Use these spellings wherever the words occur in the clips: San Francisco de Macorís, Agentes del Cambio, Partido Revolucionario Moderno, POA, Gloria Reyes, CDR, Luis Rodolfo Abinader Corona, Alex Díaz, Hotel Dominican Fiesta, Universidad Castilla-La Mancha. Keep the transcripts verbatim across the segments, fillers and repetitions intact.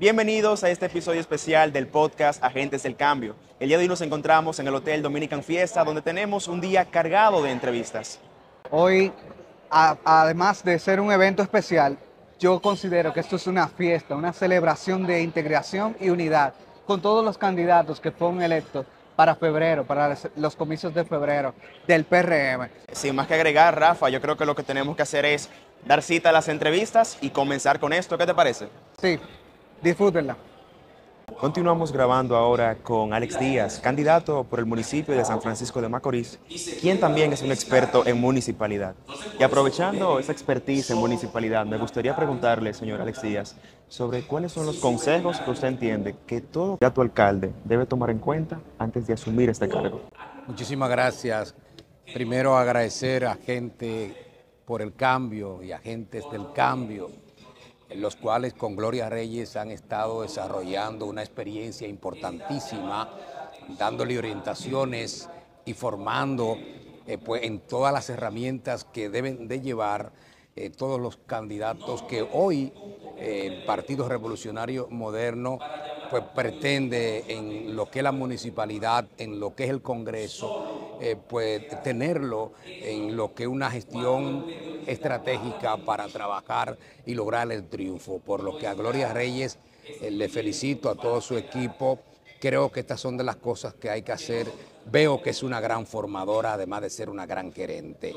Bienvenidos a este episodio especial del podcast Agentes del Cambio. El día de hoy nos encontramos en el Hotel Dominican Fiesta, donde tenemos un día cargado de entrevistas. Hoy, a, además de ser un evento especial, yo considero que esto es una fiesta, una celebración de integración y unidad, con todos los candidatos que fueron electos para febrero, para los comicios de febrero del P R M. Sin más que agregar, Rafa, yo creo que lo que tenemos que hacer es dar cita a las entrevistas y comenzar con esto. ¿Qué te parece? Sí. Disfrútenla. Continuamos grabando ahora con Alex Díaz, candidato por el municipio de San Francisco de Macorís, quien también es un experto en municipalidad. Y aprovechando esa expertise en municipalidad, me gustaría preguntarle, señor Alex Díaz, sobre cuáles son los consejos que usted entiende que todo candidato alcalde debe tomar en cuenta antes de asumir este cargo. Muchísimas gracias. Primero agradecer a Agentes por el Cambio y Agentes del Cambio, los cuales con Gloria Reyes han estado desarrollando una experiencia importantísima, dándole orientaciones y formando eh, pues, en todas las herramientas que deben de llevar eh, todos los candidatos que hoy eh, el Partido Revolucionario Moderno pues, pretende en lo que es la municipalidad, en lo que es el Congreso, eh, pues tenerlo en lo que es una gestión estratégica para trabajar y lograr el triunfo. Por lo que a Gloria Reyes eh, le felicito a todo su equipo. Creo que estas son de las cosas que hay que hacer. Veo que es una gran formadora, además de ser una gran gerente.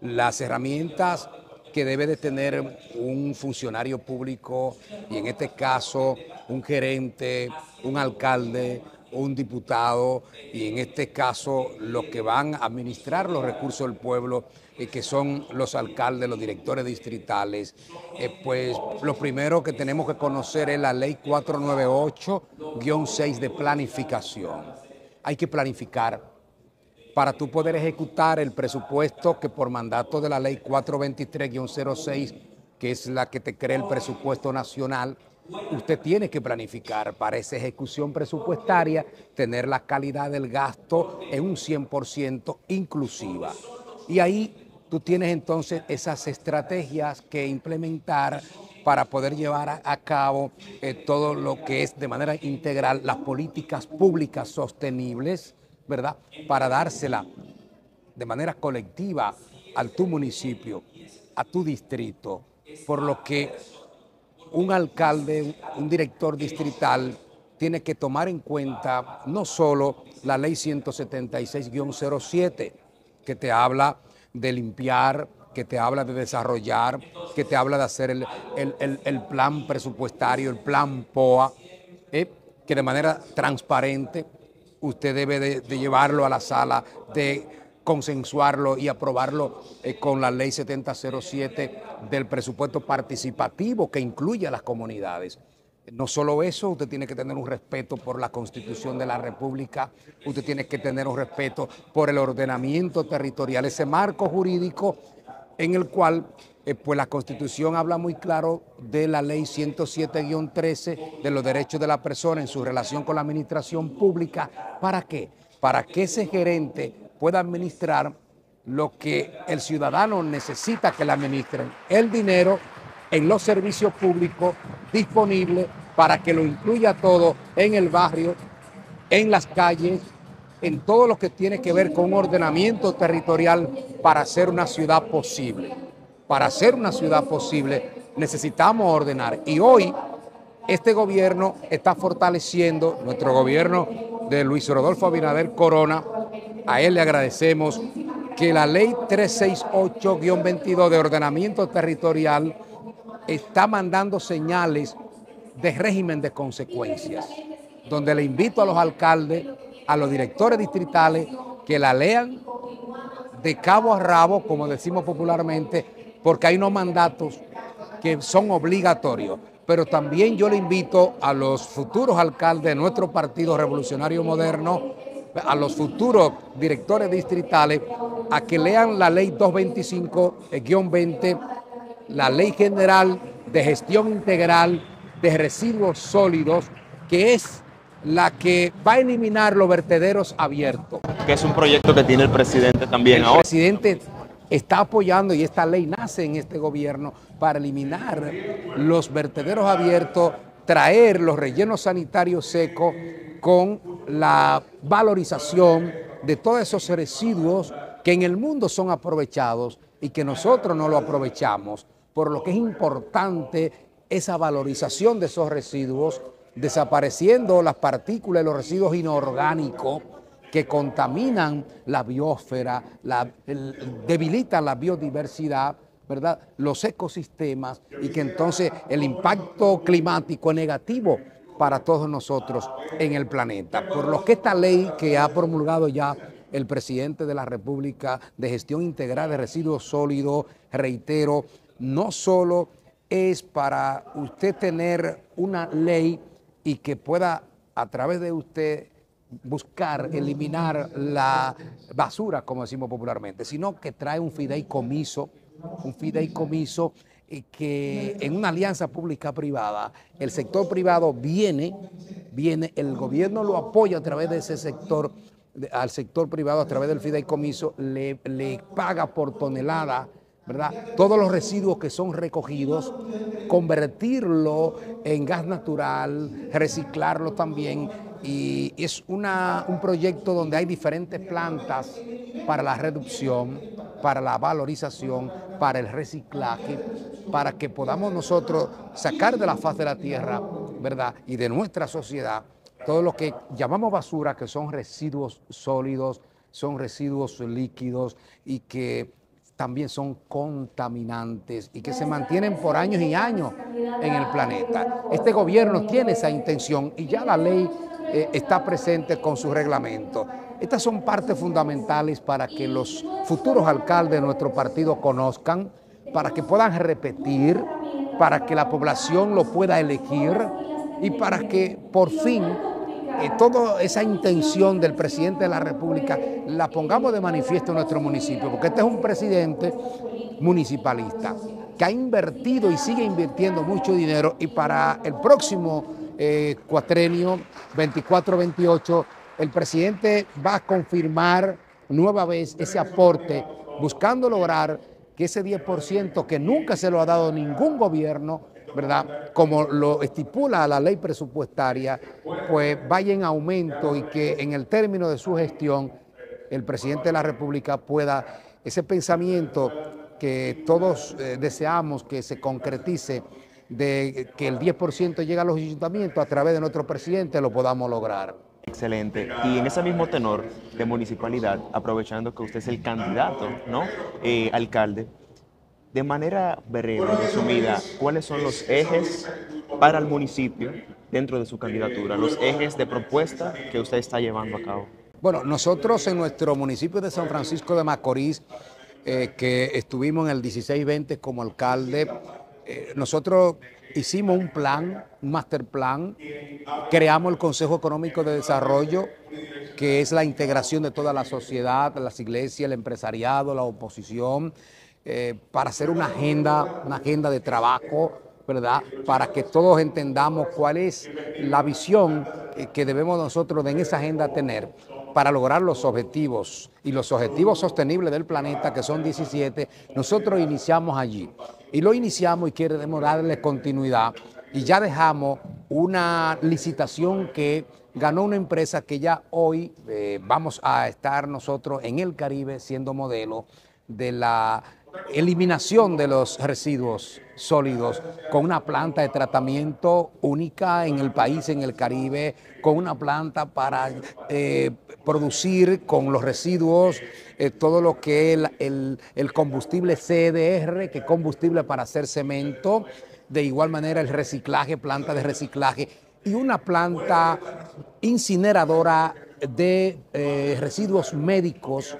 Las herramientas que debe de tener un funcionario público, y en este caso un gerente, un alcalde, un diputado, y en este caso los que van a administrar los recursos del pueblo, eh, que son los alcaldes, los directores distritales, eh, pues lo primero que tenemos que conocer es la ley cuatrocientos noventa y ocho guion seis de planificación. Hay que planificar para tú poder ejecutar el presupuesto que por mandato de la ley cuatrocientos veintitrés guion seis, que es la que te crea el presupuesto nacional, usted tiene que planificar para esa ejecución presupuestaria, tener la calidad del gasto en un cien por ciento inclusiva. Y ahí tú tienes entonces esas estrategias que implementar para poder llevar a cabo eh, todo lo que es de manera integral las políticas públicas sostenibles, ¿verdad? Para dársela de manera colectiva a tu municipio, a tu distrito, por lo que un alcalde, un director distrital, tiene que tomar en cuenta no solo la ley ciento setenta y seis guion cero siete, que te habla de limpiar, que te habla de desarrollar, que te habla de hacer el, el, el, el plan presupuestario, el plan P O A, eh, que de manera transparente usted debe de, de llevarlo a la sala, de consensuarlo y aprobarlo eh, con la ley setenta cero siete del presupuesto participativo que incluye a las comunidades. No solo eso, usted tiene que tener un respeto por la Constitución de la República, usted tiene que tener un respeto por el ordenamiento territorial, ese marco jurídico en el cual eh, pues la Constitución habla muy claro de la ley ciento siete guion trece de los derechos de la persona en su relación con la administración pública. ¿Para qué? Para que ese gerente pueda administrar lo que el ciudadano necesita que le administren, el dinero en los servicios públicos disponibles para que lo incluya todo en el barrio, en las calles, en todo lo que tiene que ver con ordenamiento territorial para hacer una ciudad posible. Para hacer una ciudad posible necesitamos ordenar, y hoy este gobierno está fortaleciendo, nuestro gobierno de Luis Rodolfo Abinader Corona, a él le agradecemos que la ley trescientos sesenta y ocho guion veintidós de ordenamiento territorial está mandando señales de régimen de consecuencias, donde le invito a los alcaldes, a los directores distritales, que la lean de cabo a rabo, como decimos popularmente, porque hay unos mandatos que son obligatorios. Pero también yo le invito a los futuros alcaldes de nuestro Partido Revolucionario Moderno, a los futuros directores distritales, a que lean la ley doscientos veinticinco guion veinte, la ley general de gestión integral de residuos sólidos, que es la que va a eliminar los vertederos abiertos. Que es un proyecto que tiene el presidente también ahora. El presidente está apoyando, y esta ley nace en este gobierno para eliminar los vertederos abiertos traer los rellenos sanitarios secos con la valorización de todos esos residuos que en el mundo son aprovechados y que nosotros no lo aprovechamos, por lo que es importante esa valorización de esos residuos, desapareciendo las partículas y los residuos inorgánicos que contaminan la biosfera, la, el, debilitan la biodiversidad, ¿verdad?, los ecosistemas, y que entonces el impacto climático es negativo para todos nosotros en el planeta. Por lo que esta ley que ha promulgado ya el presidente de la República de gestión integral de residuos sólidos, reitero, no solo es para usted tener una ley y que pueda a través de usted buscar eliminar la basura, como decimos popularmente, sino que trae un fideicomiso, un fideicomiso que en una alianza pública-privada, el sector privado viene, viene, el gobierno lo apoya a través de ese sector, al sector privado a través del fideicomiso, le, le paga por tonelada, ¿verdad?, todos los residuos que son recogidos, convertirlo en gas natural, reciclarlo también. Y es una, un proyecto donde hay diferentes plantas para la reducción, para la valorización, para el reciclaje, para que podamos nosotros sacar de la faz de la tierra, ¿verdad?, y de nuestra sociedad todo lo que llamamos basura, que son residuos sólidos, son residuos líquidos y que también son contaminantes y que se mantienen por años y años en el planeta. Este gobierno tiene esa intención y ya la ley eh, está presente con su reglamento. Estas son partes fundamentales para que los futuros alcaldes de nuestro partido conozcan, para que puedan repetir, para que la población lo pueda elegir y para que por fin Eh, toda esa intención del presidente de la República la pongamos de manifiesto en nuestro municipio, porque este es un presidente municipalista que ha invertido y sigue invirtiendo mucho dinero, y para el próximo eh, cuatrenio veinticuatro veintiocho el presidente va a confirmar nueva vez ese aporte, buscando lograr que ese diez por ciento que nunca se lo ha dado ningún gobierno, ¿verdad?, como lo estipula la ley presupuestaria, pues vaya en aumento y que en el término de su gestión el presidente de la República pueda, ese pensamiento que todos eh, deseamos que se concretice, de que el diez por ciento llegue a los ayuntamientos a través de nuestro presidente, lo podamos lograr. Excelente. Y en ese mismo tenor de municipalidad, aprovechando que usted es el candidato, ¿no?, eh, alcalde, de manera breve, resumida, ¿cuáles son los ejes para el municipio dentro de su candidatura? Los ejes de propuesta que usted está llevando a cabo. Bueno, nosotros en nuestro municipio de San Francisco de Macorís, eh, que estuvimos en el dieciséis veinte como alcalde, eh, nosotros hicimos un plan, un master plan, creamos el Consejo Económico de Desarrollo, que es la integración de toda la sociedad, las iglesias, el empresariado, la oposición, Eh, para hacer una agenda, una agenda de trabajo, ¿verdad?, para que todos entendamos cuál es la visión eh, que debemos nosotros en esa agenda tener para lograr los objetivos y los objetivos sostenibles del planeta, que son diecisiete, nosotros iniciamos allí. Y lo iniciamos y queremos darle continuidad, y ya dejamos una licitación que ganó una empresa que ya hoy eh, vamos a estar nosotros en el Caribe siendo modelo de la eliminación de los residuos sólidos, con una planta de tratamiento única en el país, en el Caribe, con una planta para eh, producir con los residuos eh, todo lo que es el, el, el combustible C D R, que es combustible para hacer cemento, de igual manera el reciclaje, planta de reciclaje, y una planta incineradora de eh, residuos médicos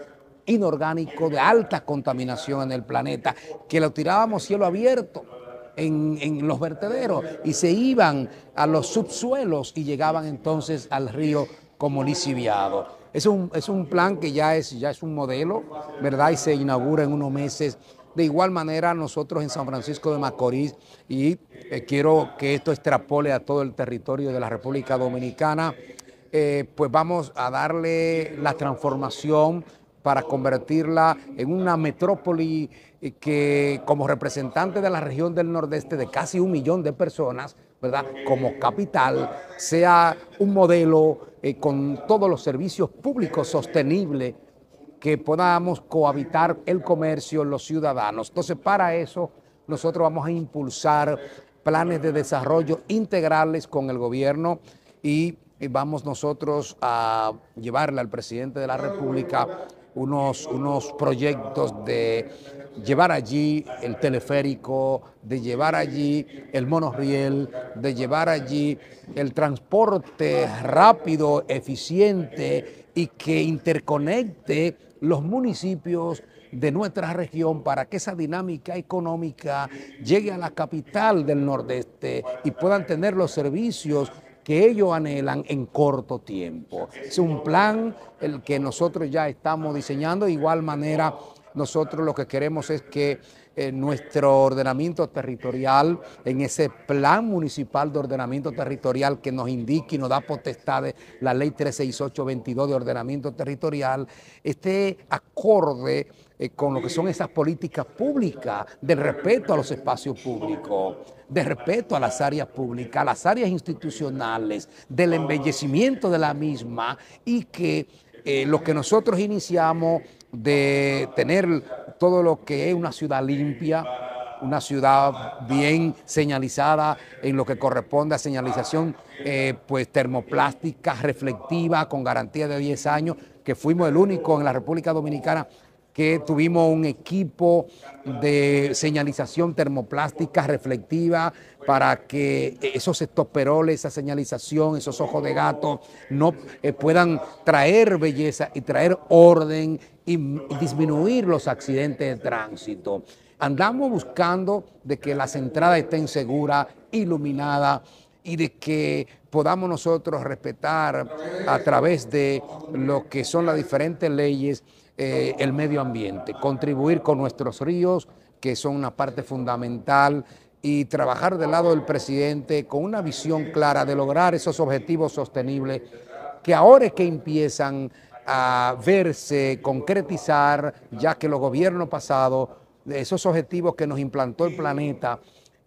inorgánico de alta contaminación en el planeta, que lo tirábamos cielo abierto en, en los vertederos y se iban a los subsuelos y llegaban entonces al río como lixiviado. Es un, es un plan que ya es, ya es un modelo, ¿verdad?, y se inaugura en unos meses. De igual manera, nosotros en San Francisco de Macorís, y eh, quiero que esto extrapole a todo el territorio de la República Dominicana, eh, pues vamos a darle la transformación para convertirla en una metrópoli que, como representante de la región del Nordeste de casi un millón de personas, ¿verdad?, como capital, sea un modelo eh, con todos los servicios públicos sostenibles, que podamos cohabitar el comercio, los ciudadanos. Entonces, para eso, nosotros vamos a impulsar planes de desarrollo integrales con el gobierno y vamos nosotros a llevarle al presidente de la República unos, unos proyectos de llevar allí el teleférico, de llevar allí el monorriel, de llevar allí el transporte rápido, eficiente y que interconecte los municipios de nuestra región para que esa dinámica económica llegue a la capital del Nordeste y puedan tener los servicios que ellos anhelan en corto tiempo. Es un plan el que nosotros ya estamos diseñando. De igual manera, nosotros lo que queremos es que eh, nuestro ordenamiento territorial, en ese plan municipal de ordenamiento territorial que nos indique y nos da potestades la ley tres seis ocho veintidós de ordenamiento territorial, esté acorde eh, con lo que son esas políticas públicas del respeto a los espacios públicos, de respeto a las áreas públicas, a las áreas institucionales, del embellecimiento de la misma y que eh, lo que nosotros iniciamos de tener todo lo que es una ciudad limpia, una ciudad bien señalizada en lo que corresponde a señalización eh, pues termoplástica, reflectiva, con garantía de diez años, que fuimos el único en la República Dominicana que tuvimos un equipo de señalización termoplástica reflectiva para que esos estoperoles, esa señalización, esos ojos de gato, no eh, puedan traer belleza y traer orden y disminuir los accidentes de tránsito. Andamos buscando de que las entradas estén seguras, iluminadas, y de que podamos nosotros respetar a través de lo que son las diferentes leyes eh, el medio ambiente, contribuir con nuestros ríos, que son una parte fundamental, y trabajar del lado del presidente con una visión clara de lograr esos objetivos sostenibles que ahora es que empiezan a verse, concretizar, ya que los gobiernos pasados, esos objetivos que nos implantó el planeta,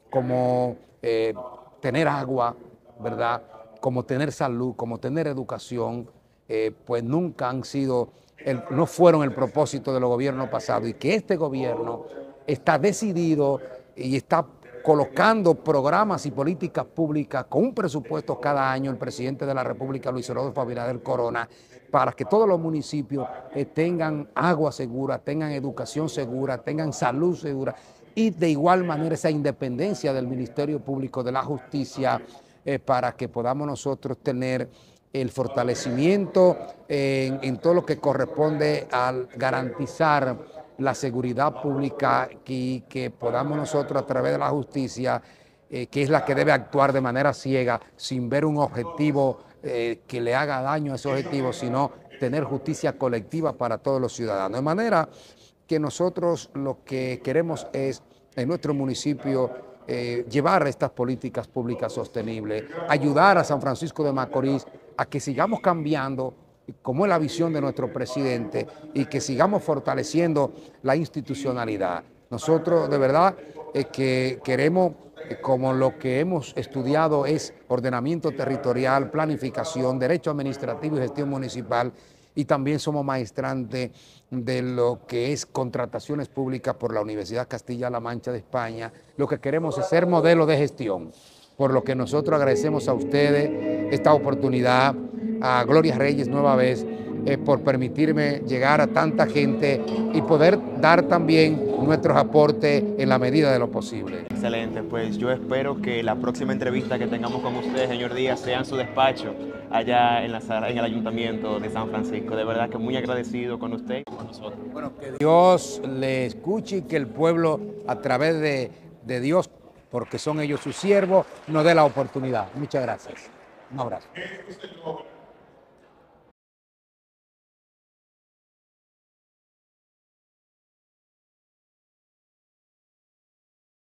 como eh, tener agua, ¿verdad?, como tener salud, como tener educación, eh, pues nunca han sido, el, no fueron el propósito de los gobiernos pasados, y que este gobierno está decidido y está colocando programas y políticas públicas con un presupuesto cada año, el presidente de la República, Luis Rodolfo Abinader Corona, para que todos los municipios eh, tengan agua segura, tengan educación segura, tengan salud segura, y de igual manera esa independencia del Ministerio Público de la Justicia eh, para que podamos nosotros tener el fortalecimiento en, en todo lo que corresponde al garantizar la seguridad pública y que podamos nosotros a través de la justicia, eh, que es la que debe actuar de manera ciega, sin ver un objetivo eh, que le haga daño a ese objetivo, sino tener justicia colectiva para todos los ciudadanos. De manera que nosotros lo que queremos es en nuestro municipio eh, llevar estas políticas públicas sostenibles, ayudar a San Francisco de Macorís a que sigamos cambiando como es la visión de nuestro presidente y que sigamos fortaleciendo la institucionalidad. Nosotros de verdad eh, que queremos, eh, como lo que hemos estudiado es ordenamiento territorial, planificación, derecho administrativo y gestión municipal, y también somos maestrantes de lo que es contrataciones públicas por la Universidad Castilla-La Mancha de España. Lo que queremos es ser modelo de gestión, por lo que nosotros agradecemos a ustedes esta oportunidad, a Gloria Reyes nueva vez, eh, por permitirme llegar a tanta gente y poder dar también nuestros aportes en la medida de lo posible. Excelente, pues yo espero que la próxima entrevista que tengamos con ustedes, señor Díaz, sea en su despacho allá en, la, en el Ayuntamiento de San Francisco. De verdad que muy agradecido con usted y con nosotros. Bueno, que Dios le escuche y que el pueblo, a través de, de Dios, porque son ellos sus siervos, nos dé la oportunidad. Muchas gracias. Un abrazo.